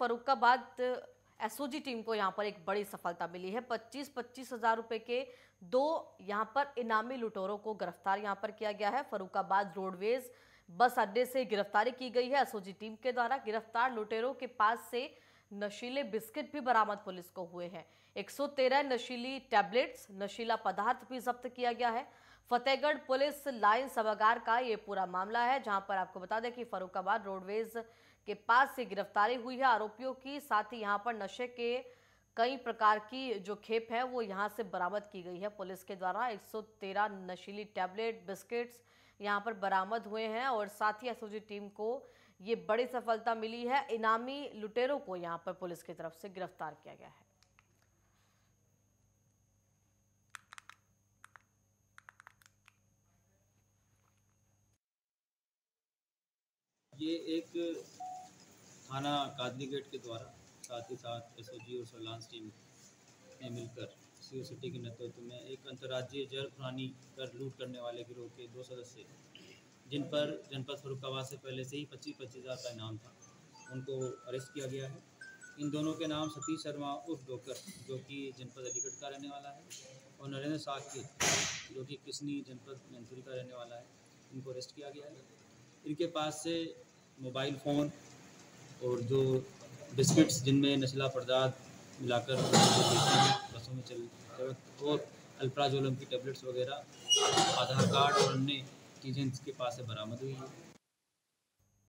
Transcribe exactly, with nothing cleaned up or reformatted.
Farrukhabad SOG team को यहाँ पर एक बड़ी सफलता मिली है। पच्चीस पच्चीस हजार रुपए के दो यहाँ पर इनामी लुटेरों को गिरफ्तार यहाँ पर किया गया है। फर्रुखाबाद रोडवेज बस अड्डे से गिरफ्तारी की गई है एसओजी टीम के द्वारा। गिरफ्तार लुटेरों के पास से नशीले बिस्किट भी बरामद पुलिस को हुए हैं। एक सौ तेरह नशीली टैबलेट्स, नशीला पदार्थ भी जब्त किया गया है। फतेहगढ़ पुलिस लाइन सभागार का ये पूरा मामला है, जहां पर आपको बता दें कि फर्रुखाबाद रोडवेज के पास से गिरफ्तारी हुई है आरोपियों की। साथ ही यहां पर नशे के कई प्रकार की जो खेप है वो यहां से बरामद की गई है पुलिस के द्वारा। एक सौ तेरह नशीली टैबलेट, बिस्किट्स यहां पर बरामद हुए हैं और साथ ही एसओजी टीम को ये बड़ी सफलता मिली है। इनामी लुटेरों को यहां पर पुलिस की तरफ से गिरफ्तार किया गया है। ये एक थाना कादनी गेट के द्वारा साथ ही साथ एसओजी और सर्विलांस टीम ने मिलकर सीओ सिटी के नेतृत्व में एक अंतर्राज्यीय जरफरानी कर लूट करने वाले गिरोह के दो सदस्य, जिन पर जनपद फर्रुखाबाद से पहले से ही पच्चीस पच्चीस हज़ार का इनाम था, उनको अरेस्ट किया गया है। इन दोनों के नाम सतीश शर्मा उर्फ डोकर, जो कि जनपद अलीगढ़ का रहने वाला है, और नरेंद्र साहू, जो कि किसनी जनपद मैनपुरी का रहने वाला है, इनको अरेस्ट किया गया है। इनके पास से मोबाइल फ़ोन और जो बिस्किट्स जिनमें नशीला पदार्थ मिलाकर बसों में चलते वक्त, और अल्प्राजोलम की टेबलेट्स वगैरह, आधार कार्ड और अन्य चीज़ें इसके पास से बरामद हुई है।